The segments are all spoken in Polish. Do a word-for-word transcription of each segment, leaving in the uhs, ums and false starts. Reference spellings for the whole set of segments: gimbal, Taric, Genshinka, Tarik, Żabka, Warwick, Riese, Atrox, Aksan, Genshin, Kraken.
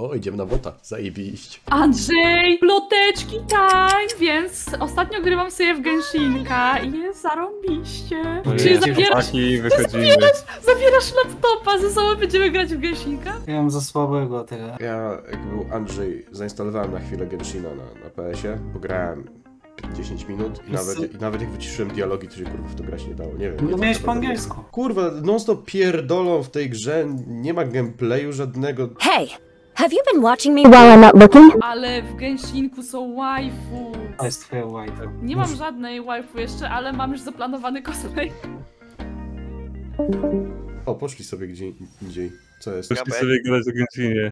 O, idziemy na bota, zajebiście. Andrzej, ploteczki time, więc ostatnio grywam sobie w Genshinka i jest zarąbiście. No czyli zabierasz, zabierasz, zabierasz laptopa, ze sobą będziemy grać w Genshinka? Ja mam za słabego tyle. Ja, jak był Andrzej, zainstalowałem na chwilę Genshina na, na P S ie, bo grałem dziesięć minut i nawet, i nawet jak wyciszyłem dialogi, to się kurwa w to grać nie dało, nie wiem. No miałeś po angielsku. Kurwa, non stop pierdolą w tej grze, nie ma gameplayu żadnego. Hej! Have you been watching me while I'm not looking? Ale w Genshinku są waifu. To jest twoja waifu. Nie mam żadnej waifu jeszcze, ale mam już zaplanowany cosplay. O, poszli sobie gdzie indziej. Co jest? Poszli sobie grać w Genshinie.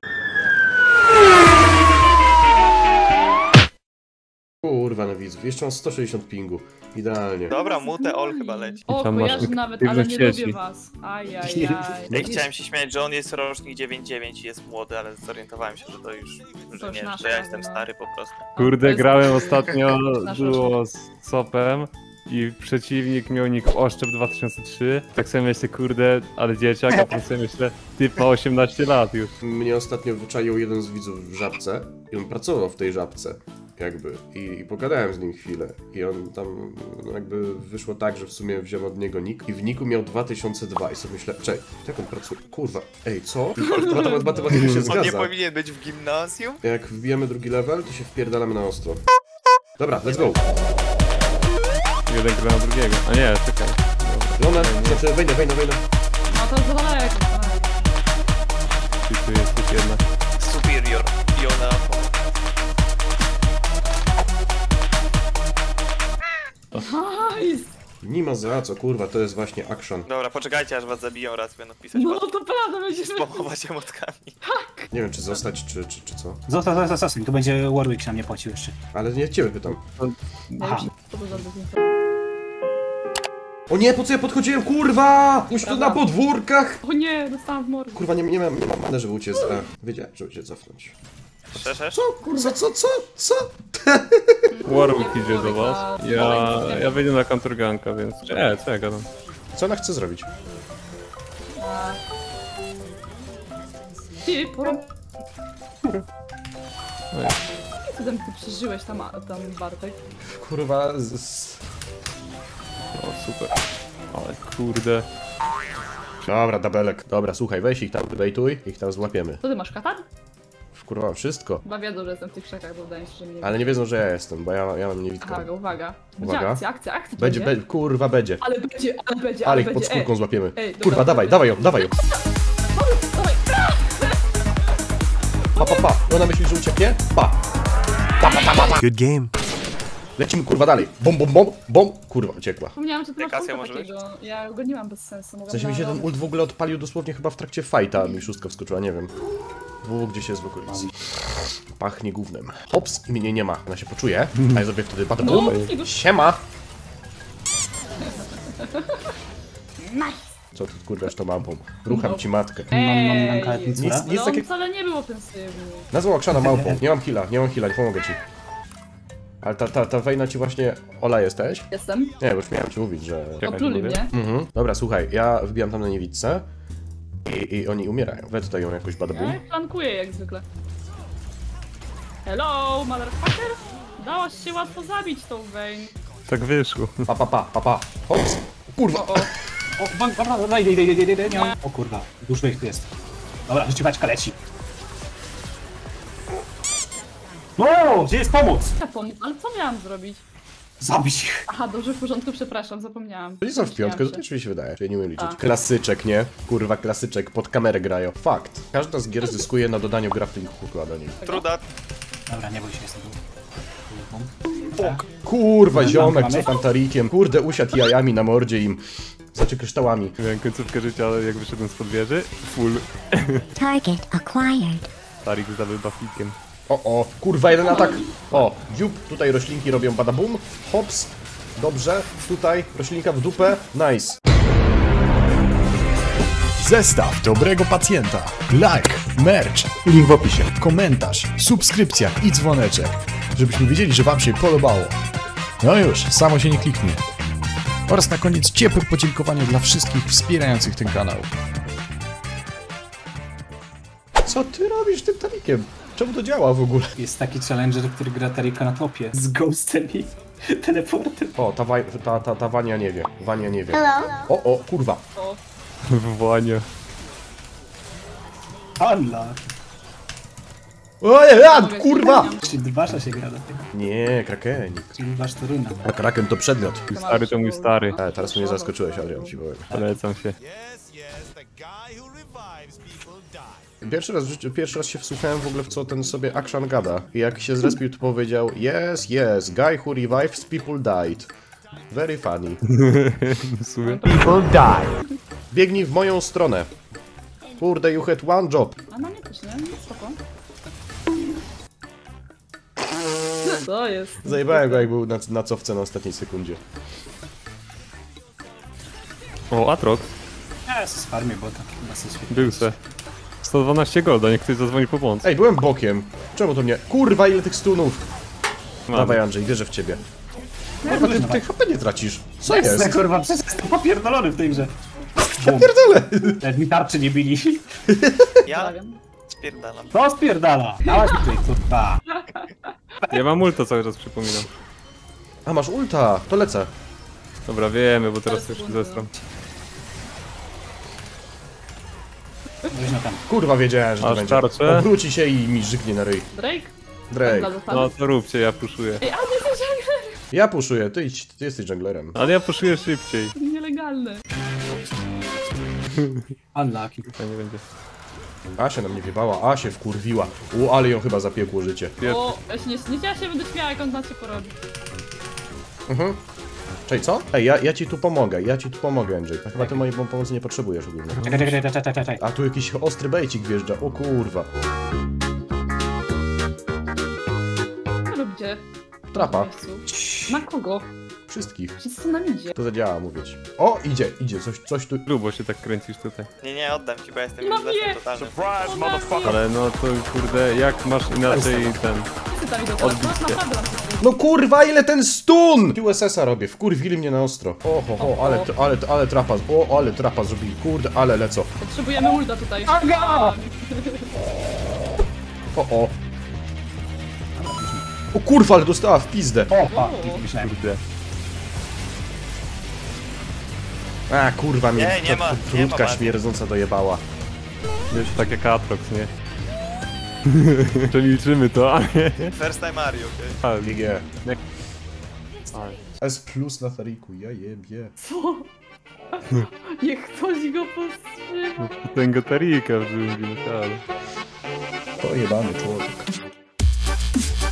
Kurwa na widzów, jeszcze mam sto sześćdziesiąt pingu. Idealnie. Dobra, mutę ol chyba leci. O, kojarzy nawet, ale nie lubię was. Ajajaj. Ja chciałem się śmiać, że on jest rocznik dziewięćdziesiąt dziewięć i jest młody, ale zorientowałem się, że to już, że nie, że ja jestem stary po prostu. Kurde, grałem ostatnio duo z Sopem i przeciwnik miał nick Oszczep dwa tysiące trzy. Tak sobie myślę, kurde, ale dzieciak, a potem sobie myślę, typ ma osiemnaście lat już. Mnie ostatnio wyczaił jeden z widzów w Żabce i on pracował w tej Żabce. Jakby. I, I pogadałem z nim chwilę. I on tam no jakby wyszło tak, że w sumie wziął od niego nick i w niku miał dwa tysiące dwa i sobie myślę, czekaj, jak on pracuje? Kurwa, ej, co? Matematyka się zgadza. On nie powinien być w gimnazjum? Jak wbijemy drugi level, to się wpierdalamy na ostro. Dobra, let's go! Jeden gra na drugiego. A nie, czekaj. Lona, znaczy wejdę, wejdę, wejdę. No to jest daleko. Ty tu jesteś jedna. Superior, Iona. Nice. Nie ma za co, kurwa, to jest właśnie Aksan. Dobra, poczekajcie aż was zabiją raz, będą pisać. No to prawda, będziesz spamować emotkami. Tak. Nie wiem czy zostać, czy, czy, czy co. Zostać, zostać, tu będzie Warwick się na mnie płacił jeszcze. Ale nie ciebie pytam. Aha. O nie, po co ja podchodziłem, kurwa! Już tu na podwórkach! O nie, dostałam w mordę. Kurwa, nie, nie mam, nie mam manewru, żeby uciec. Wiedziałem, żeby się cofnąć. Co, kurwa, co, co, co? Warwick idzie do was. Ja, ja wejdę na kanturganka, więc... Nie, co ja gadam? Co ona chce zrobić? Ty, po... Co tam ty przeżyłeś tam, tam Bartek? Kurwa, z... O, super. Ale kurde... Dobra, dabelek. Dobra, słuchaj, weź ich tam, bejtuj, ich tam złapiemy. Co ty masz, katan? Kurwa, wszystko. Chyba wiedzą, że jestem w tych krzakach, bo wydaje mi się, że mnie... Ale nie wiedzą, że ja jestem, bo ja, ja mam niewidkę. Uwaga, uwaga. Uwaga. Akcja, akcja, akcja. Będzie, będzie? Be, kurwa, będzie. Ale będzie, ale będzie, ale, ale ich będzie. Pod skórką ej, złapiemy. Ej, dobra, kurwa, dawaj, dawaj ją, dawaj ją. Pa, pa, pa. Ona myśli, że ucieknie? Pa. Pa, pa, pa, pa, pa. Good game. Lecimy, kurwa, dalej. Bom, bom, bom, bom. Kurwa, uciekła. Wspomniałam, że ty masz punkta takiego. Ja go nie mam bez sensu. Mogę w sensie mi się ten ult w ogóle odpalił dosłownie chyba w trakcie fajta. Mi szóstka wskoczyła, nie wiem. Było gdzieś jest w okolicy. Pachnie gównem. Hops i mnie nie ma. Ona się poczuje. A ja sobie wtedy patrzę. No, siema! Co ty kurwiasz to małpą? Rucham no. Ci matkę. Eee, nic, nic no, takiego... wcale nie było ofensywny. Nazwał Aksana małpą. Nie mam heala, nie mam heala, nie pomogę ci. Ale ta, ta, ta wejna ci właśnie... Ola jesteś? Jestem. Nie, bo już miałem ci mówić, że... Opluli mnie. Mhm. Dobra, słuchaj, ja wbijam tam na niewidce. I, I oni umierają. We tutaj ją jakoś badabum. Ja flankuję jak zwykle. Hello, motherfucker! Dałaś się łatwo zabić tą wejn. Tak wyszło. Pa, pa, pa, pa, pa. Hops! Kurwa! O, o. O, bang, dobra, daj, daj, daj, daj, daj, nie. O kurwa, dużo ich tu jest. Dobra, życiowaćka leci. No, gdzie jest pomoc? Ja pomóc, ale co miałam zrobić? Zabić ich! Aha, dobrze, w porządku, przepraszam, zapomniałam. Oni są w piątkę, to też mi się wydaje, ja nie umiem liczyć. A. Klasyczek, nie? Kurwa, klasyczek, pod kamerę grają. Fakt. Każda z gier zyskuje na dodaniu graftingu do niej. Truda. Dobra, nie bój się, jestem tu. Fok. Kurwa, ziomek, co tam Tarikiem. Kurde, usiadł jajami na mordzie im. Znaczy kryształami. Miałem końcówkę życia, ale jak wyszedłem spod wieży, full. Target acquired. Tarik za wybafikiem. O, o, kurwa, jeden atak. O, dziób, tutaj roślinki robią badabum. Hops, dobrze, tutaj roślinka w dupę, nice. Zestaw dobrego pacjenta. Like, merch, link w opisie, komentarz, subskrypcja i dzwoneczek, żebyśmy wiedzieli, że wam się podobało. No już, samo się nie kliknie. Oraz na koniec ciepłe podziękowanie dla wszystkich wspierających ten kanał. Co ty robisz tym Tarikiem? Czemu to działa w ogóle? Jest taki challenger, który gra Tarika na topie. Z ghostem i teleportem. O, ta, ta, ta, ta Wania nie wie. Wania nie wie. Hello? O, o, kurwa. O. Wania. Anla. Ojej, ja, kurwa! Czyli dwasza się gra do tego. Nie, Krakenik. Czyli dwasz to runa. A Kraken to przedmiot. Stary to mój stary. A, teraz mnie zaskoczyłeś, Adrian, ci powiem. Polecam się. Pierwszy raz, pierwszy raz się wsłuchałem w ogóle w co ten sobie Aksan gada. I jak się zrespił, to powiedział: Yes, yes, guy who revives people died. Very funny. People die. Biegnij w moją stronę. Kurde, you had one job. A na mnie też, nie? Spoko. Co jest? Zajebałem go, jak był na, na cofce na ostatniej sekundzie. O, Atrox. Ja z farmie bota. Był se. sto dwanaście golda, niech ktoś zadzwoni po pomoc. Ej, byłem bokiem. Czemu to mnie? Kurwa, ile tych stunów! Mam. Dawaj, Andrzej, wierzę w ciebie. Kurwa, ty, ty H P nie tracisz. Co jest? Jest kurwa, przecież jestem popierdolony w tej grze. Ja pierdolę! Nawet mi tarczy nie bili. Ja spierdalam. To spierdala! Dałaś mi tutaj, kurwa. Ja mam ulta cały czas, przypominam. A, masz ulta! To lecę. Dobra, wiemy, bo teraz już zestram. Kurwa, wiedziałem, że to będzie. Obróci się i mi żygnie na ryj. Drake? Drake. No to róbcie, ja puszuję. Ej, a ty jesteś junglerem! Ja puszuję, ty, ty jesteś junglerem. Ale ja puszuję szybciej. To nielegalne. Unlucky. Tutaj nie będzie. Asia nam nie wiewała, Asia wkurwiła. U, ale ją chyba zapiekło życie. O, ja się nie śniecie, ja się będę śmiała, jak on na cię porobi. Mhm. Czej, co? Ej, ja, ja ci tu pomogę, ja ci tu pomogę, Andrzej. Chyba ty mojej pomocy nie potrzebujesz ogólnie. A tu jakiś ostry bejcik wjeżdża, o kurwa. Co robicie? Trapa. Na kogo? Wszystkich. Wszyscy nam idzie. To zadziała, mówię ci. O, idzie, idzie, coś, coś tu... Grubo się tak kręcisz tutaj. Nie, nie, oddam ci, bo jestem już totalnym. Surprise, motherfucker! Ale no to kurde, jak masz inaczej ten... No kurwa, ile ten stun! Q S S-a robię, wkurwili mnie na ostro. Oho, ho, ale, ale, ale trapa, o, ale trapa zrobili, kurde, ale leco. Potrzebujemy ulta tutaj. Aga! O, o. O kurwa, ale dostała w pizdę. Opa, kurde. A kurwa, mnie nie, nie ta ma, trudka nie ma, śmierdząca dojebała. Wiesz, tak jak Atrox, nie? To liczymy to, a nie? First time Mario, okej? Okay? G G. Nie. S plus na Tariku, ja jebie. Co? Niech ktoś go powstrzyma. Tego Tarika w drugim, ale... To jebany człowiek.